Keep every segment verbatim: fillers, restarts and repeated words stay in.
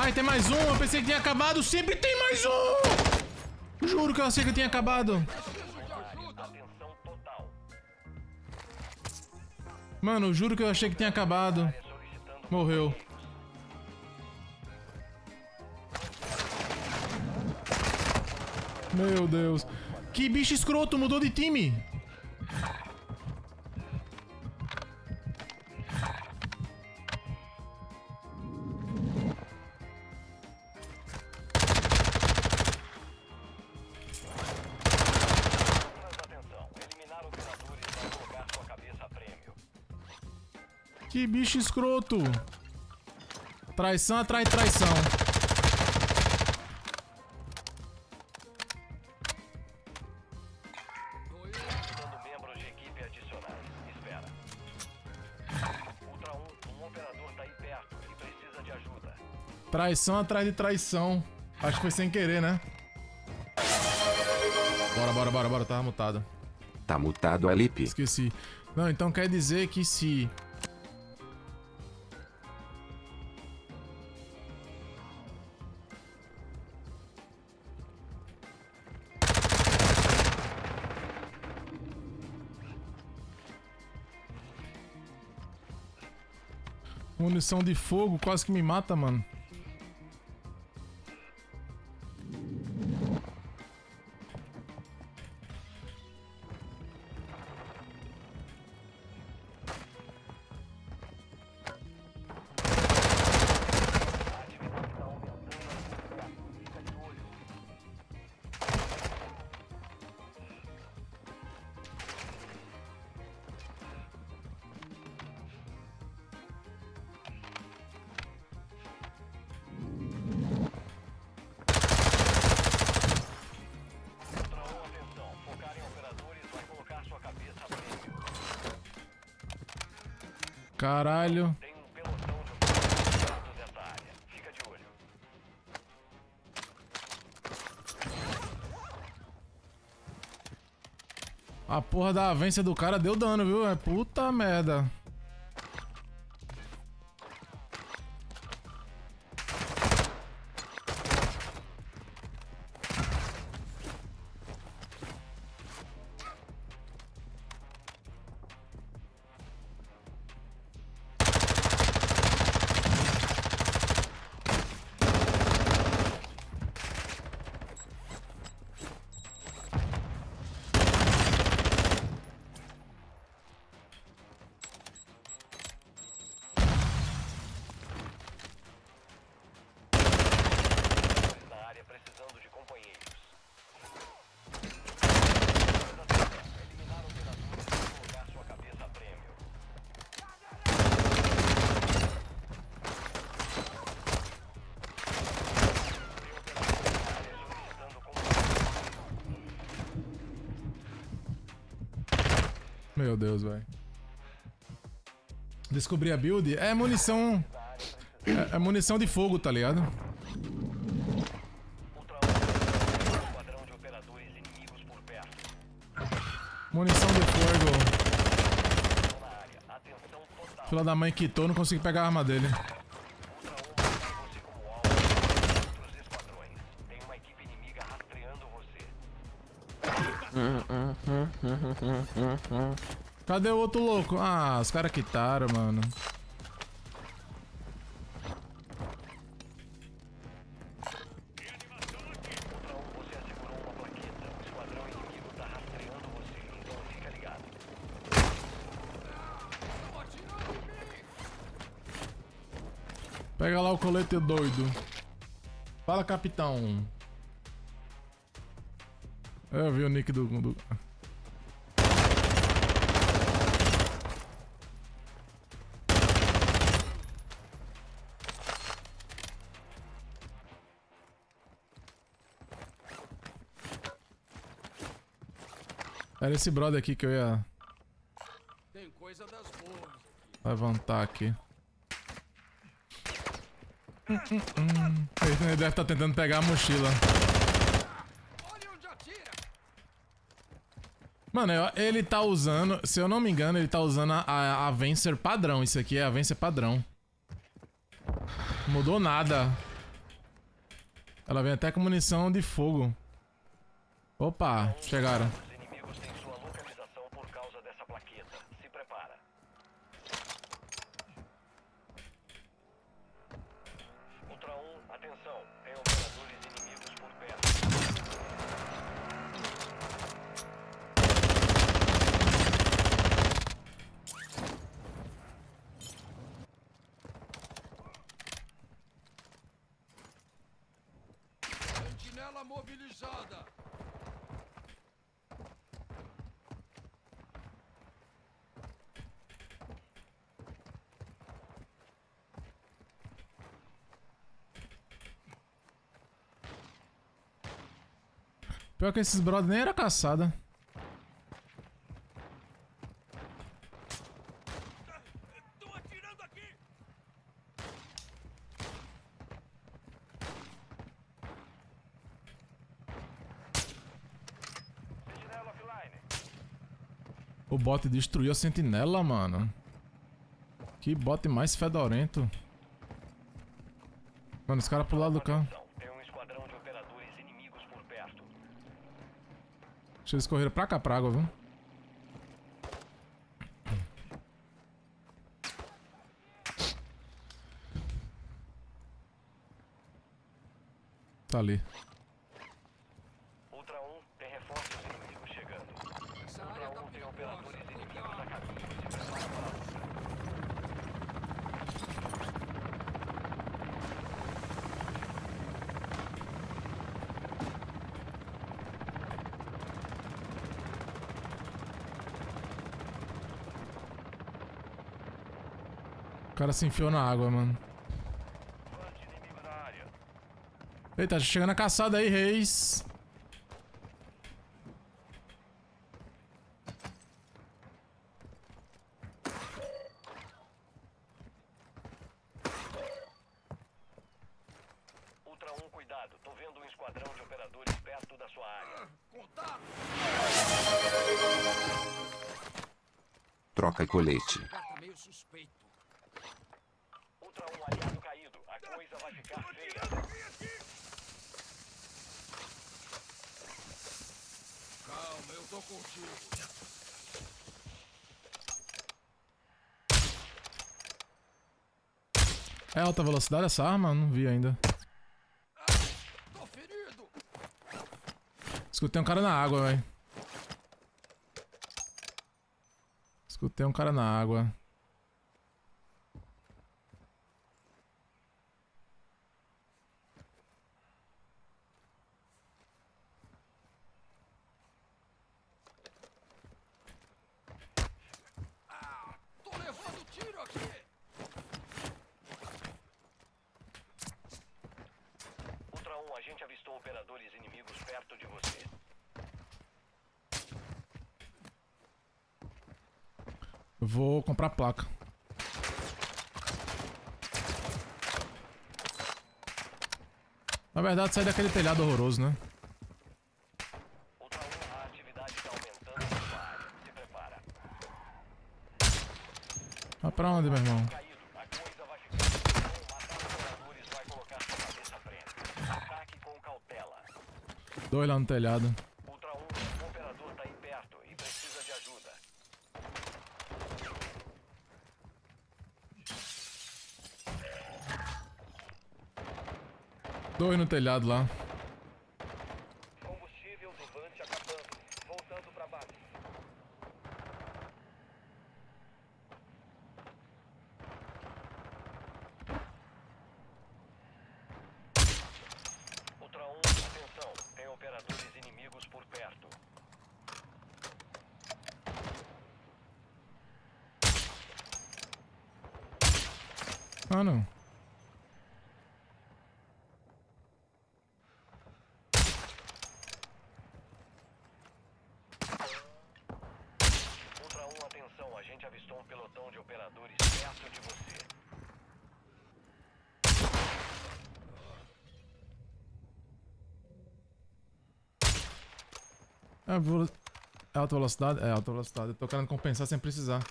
Ai, tem mais um. Eu pensei que tinha acabado. Sempre tem mais um. Juro que eu achei que eu tinha acabado. Mano, juro que eu achei que tinha acabado. Morreu. Meu Deus. Que bicho escroto. Mudou de time. Que bicho escroto. Traição atrai traição. Traição atrás de traição. Acho que foi sem querer, né? Bora, bora, bora, bora. Tava mutado. Tá mutado, Alipe. Esqueci. Não, então quer dizer que se... Munição de fogo quase que me mata, mano. Caralho. Tem um pelotão de soldados nessa área. Fica de olho. A porra da avança do cara deu dano, viu? É puta merda. Meu Deus, velho. Descobri a build. É munição... É, é munição de fogo, tá ligado? Munição de fogo. Filha da mãe quitou, não consigo pegar a arma dele. Cadê o outro louco? Ah, os caras quitaram, mano. Pega lá o colete doido. Fala, capitão. Eu vi o nick do... do... Era esse brother aqui que eu ia... Tem coisa das boas aqui. Levantar aqui. Hum, hum, hum. Ele deve estar tentando pegar a mochila. Mano, ele tá usando... Se eu não me engano, ele tá usando a, a, a Avancer padrão. Isso aqui é a Avancer padrão. Mudou nada. Ela vem até com munição de fogo. Opa, chegaram. Os inimigos têm sua localização por causa dessa plaqueta. Se prepara. Ultra um, atenção. Tem operadores inimigos por perto. Sentinela mobilizada. Pior que esses brothers nem era caçada. Tô atirando aqui. O bot destruiu a sentinela, mano. Que bot mais fedorento. Mano, os caras pro lado do carro. Eles correram pra cá, pra água, viu? Tá ali. Ultra um, tem reforços inimigos chegando. Ultra um, tem operadores inimigos na caminho. Se prepara para a O cara se enfiou na água, mano. Eita, chegando a caçada aí, Reis. Ultra um, cuidado. Tô vendo um esquadrão de operadores perto da sua área. Contato! Troca colete. Tá meio suspeito. Calma, eu tô contigo. É alta velocidade essa arma? Não vi ainda. Ah, tô ferido. Escutei um cara na água, velho. Escutei um cara na água. Vou comprar placa. Na verdade, sai daquele telhado horroroso, né? Outra um, a atividade tá aumentando na sua área. Se prepara. Vai pra onde, meu irmão? Dois lá no telhado. Dois no telhado lá. Combustível do Bunny acabando. Voltando pra base. Ultra um, atenção. Tem operadores inimigos por perto. Ah, não. É alta velocidade? É alta velocidade. Eu tô querendo compensar sem precisar.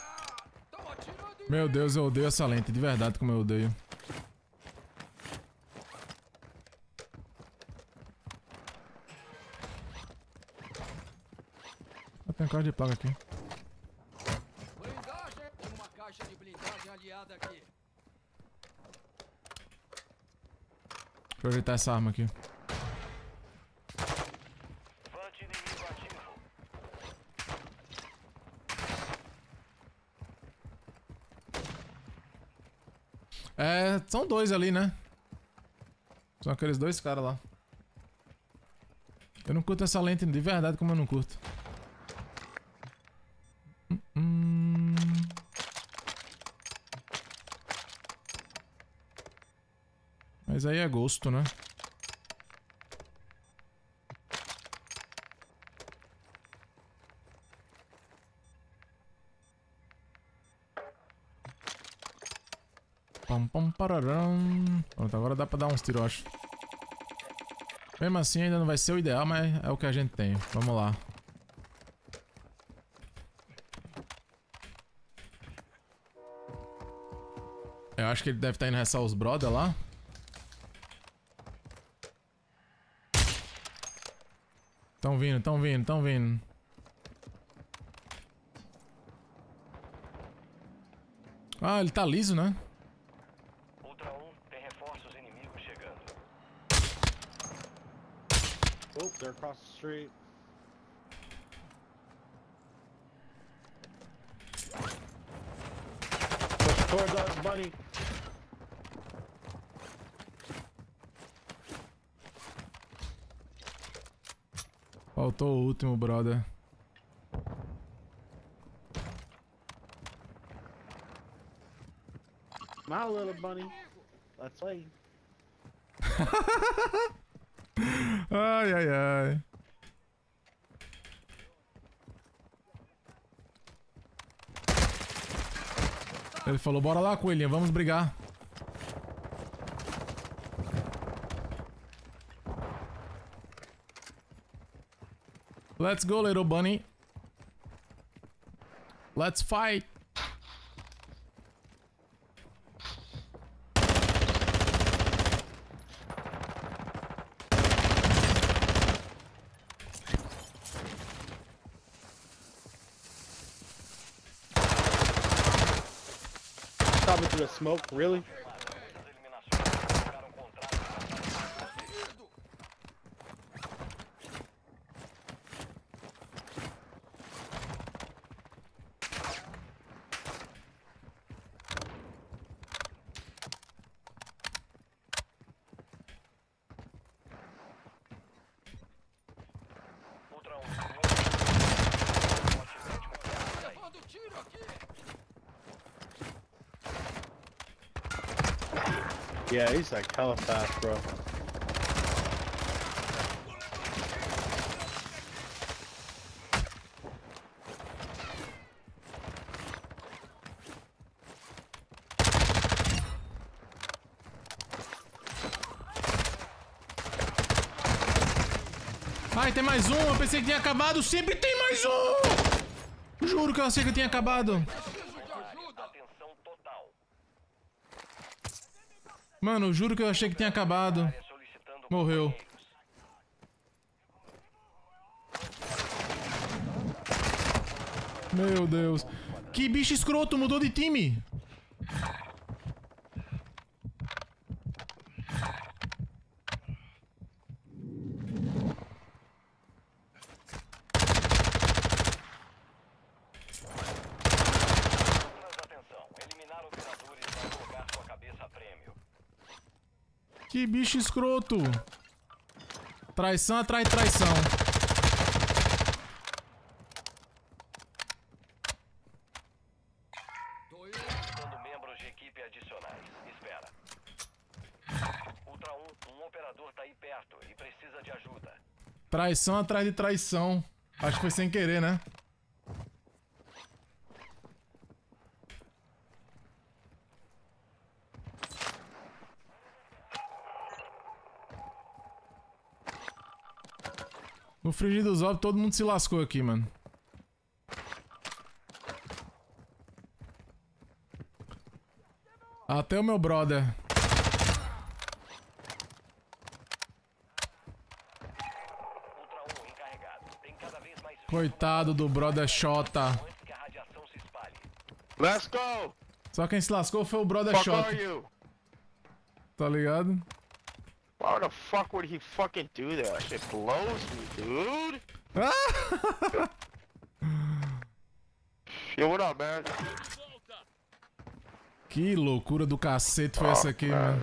Ah, tão atirando Meu Deus, eu odeio essa lente. De verdade, como eu odeio. Tem um carro de placa aqui. Blindagem! Tem uma caixa de blindagem aliada aqui. Deixa eu ajeitar essa arma aqui. Vante inimigo ativo. É, são dois ali, né? São aqueles dois caras lá. Eu não curto essa lente de verdade, como eu não curto. Mas aí é gosto, né? Pam, pam, pararam. Pronto, agora dá pra dar uns tiros, eu acho. Mesmo assim, ainda não vai ser o ideal, mas é o que a gente tem. Vamos lá. Eu acho que ele deve estar indo ressar os brother lá. Tão vindo, tão vindo, tão vindo. Ah, ele tá liso, né? Ultra um, tem reforços inimigos chegando. Oh, they're across the street. Push towards us, Bunny. Faltou o último, brother. My little bunny. That's right. Ai, ai, ai. Ele falou, bora lá, coelhinha, vamos brigar. Let's go, little bunny. Let's fight. Probably through the smoke, really? Yeah, he's like hella fast, bro. Ai, tem mais um. Eu pensei que tinha acabado. Sempre tem mais um. Juro que eu achei que eu tinha acabado. Mano, juro que eu achei que tinha acabado. Morreu. Meu Deus. Que bicho escroto, mudou de time. Que bicho escroto. Traição atrai traição. Tô solicitando membros de equipe adicionais. Espera. Ultra um, um operador tá aí perto e precisa de ajuda. Traição atrás de traição. Acho que foi sem querer, né? No frigir dos ovos, todo mundo se lascou aqui, mano. Até o meu brother. Coitado do brother Shota. Let's go! Só quem se lascou foi o brother fuck Shota. Tá ligado? How the fuck would he fucking do that? Shit blows me, dude. Yo, what up, man? Que loucura do cacete foi oh, essa aqui, mano.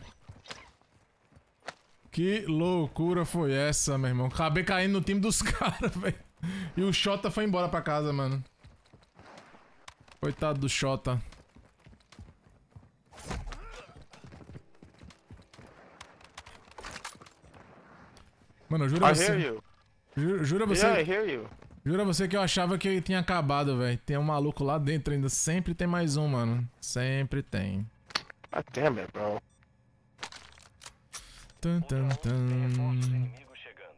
Que loucura foi essa, meu irmão. Acabei caindo no time dos caras, velho. E o Shota foi embora pra casa, mano. Coitado do Shota. Mano, jura I você. Jura, jura você. Yeah, I hear you. Jura você que eu achava que tinha acabado, velho. Tem um maluco lá dentro ainda. Sempre tem mais um, mano. Sempre tem. God damn it, bro. Tum, tum, tum.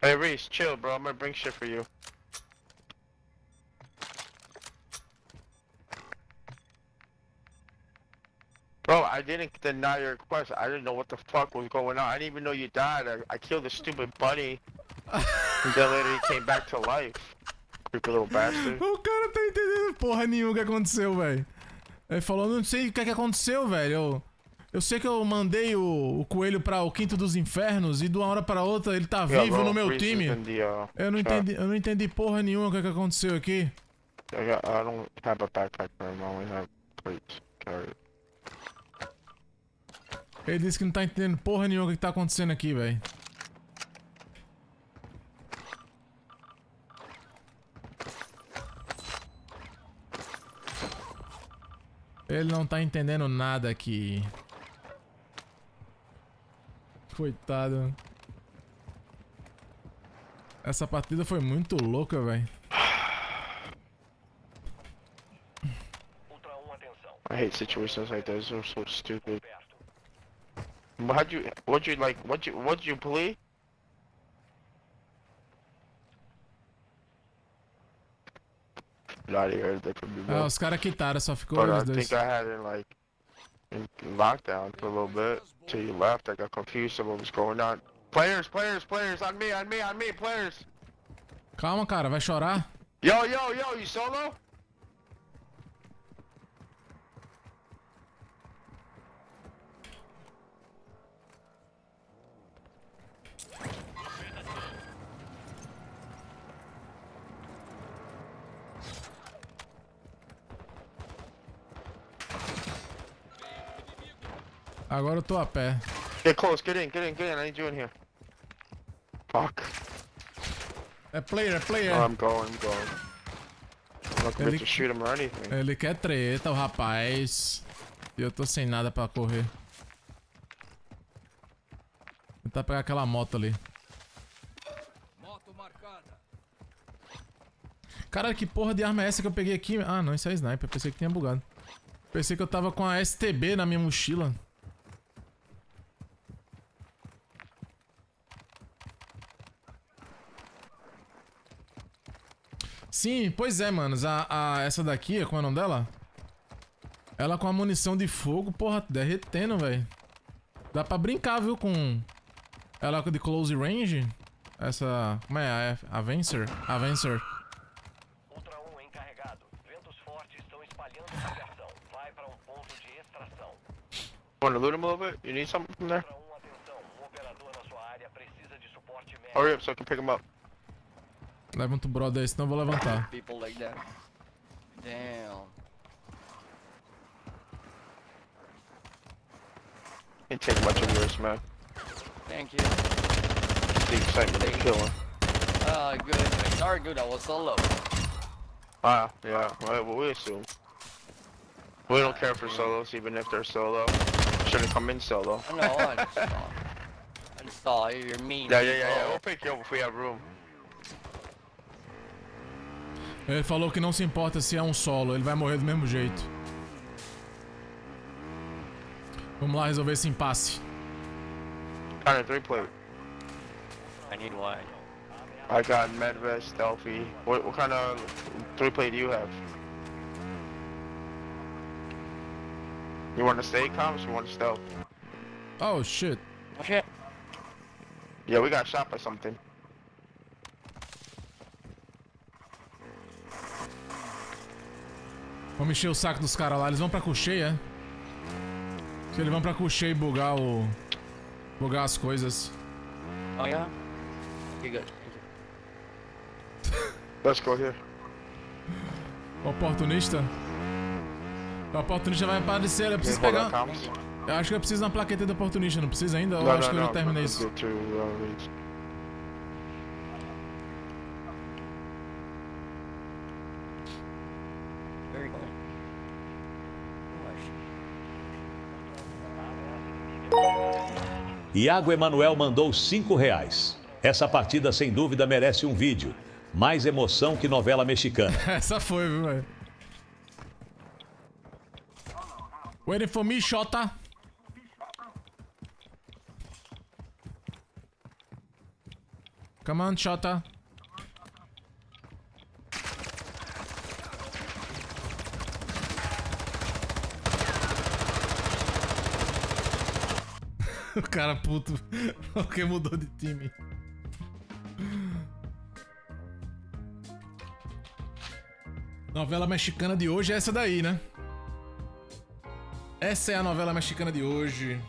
Hey, Reese, chill, bro. I'm gonna bring shit for you. Bro, I didn't deny your request. I didn't know what the fuck was going on. I didn't even know you died. I, I killed the stupid bunny. And then later he came back to life. Creepy little bastard. O cara tá entendendo porra nenhuma o que aconteceu, velho. Ele falou, não sei o que é que aconteceu, velho. Eu, eu sei que eu mandei o, o coelho pra o quinto dos infernos e de uma hora pra outra ele tá vivo no meu time. Eu não entendi, eu não entendi porra nenhuma o que é que aconteceu aqui. I don't have a backpack, I only have plates. Ele disse que não tá entendendo porra nenhuma o que tá acontecendo aqui, velho. Ele não tá entendendo nada aqui. Coitado. Essa partida foi muito louca, velho. I hate situations like those, they're so stupid. How'd you, what'd you like, what'd you, what'd you play? Ah, os caras quitaram, só ficou os dois. I think I had it like in lockdown for a little bit. Till you left, I got confused of what was going on. Players, players, players, on me, on me, on me, players. Calma, cara, vai chorar. Yo, yo, yo, you solo? Agora eu tô a pé. Get close, get in, get in, get in. I need you in here. Fuck. É player, é player. Oh, I'm going, I'm going. I'm not going to shoot him or anything. Ele quer treta, o rapaz. E eu tô sem nada pra correr. Vou tentar pegar aquela moto ali. Moto marcada. Caralho, que porra de arma é essa que eu peguei aqui? Ah, não, isso é sniper. Pensei que tinha bugado. Pensei que eu tava com a S T B na minha mochila. Sim, pois é, manos. A, a, essa daqui, como é o nome dela? Ela com a munição de fogo, porra, derretendo, velho. Dá pra brincar, viu, com... Ela de close range. Essa... Como é? A Avancer? Avancer. Ultra um encarregado. Ventos fortes estão espalhando a radiação. Vai para um ponto de extração. Wanna loot him a little bit? You need something from there? Ultra um, atenção. O operador na sua área precisa de suporte médico. Hurry up so I can pick him up. Levanta o brother aí, senão eu vou levantar. Like that. Damn. It take much of yours, man. Thank you. The excitement of killing. Ah, good. Sorry, good. I was solo. Ah, yeah. Well, we assume. We don't care for solos, even if they're solo. Shouldn't come in solo. No, I just saw. I just saw you. You're mean. Yeah, yeah, yeah. We'll pick you up if we have room. Ele falou que não se importa se é um solo, ele vai morrer do mesmo jeito. Vamos lá resolver esse impasse. Cara, three player. I need one. I got medvest, stealthy. What, what kind of three play do you have? You want to stay, Combs? You want to stealth? Oh shit. Oh shit. Yeah, we got shot by something. Vamos encher o saco dos caras lá. Eles vão pra Koschei, é? Se eles vão pra Koschei bugar o... bugar as coisas. Oh, yeah? Okay, good. Let's go here. O oportunista? O oportunista vai aparecer, eu preciso pegar... Eu acho que eu preciso de uma plaqueta do oportunista, não precisa ainda? Ou acho que eu já terminei isso? Iago Emanuel mandou cinco reais. Essa partida, sem dúvida, merece um vídeo. Mais emoção que novela mexicana. Essa foi, viu, velho? Waiting for me, Shota. Come on, Shota. O cara puto, porque mudou de time. Novela mexicana de hoje é essa daí, né? Essa é a novela mexicana de hoje.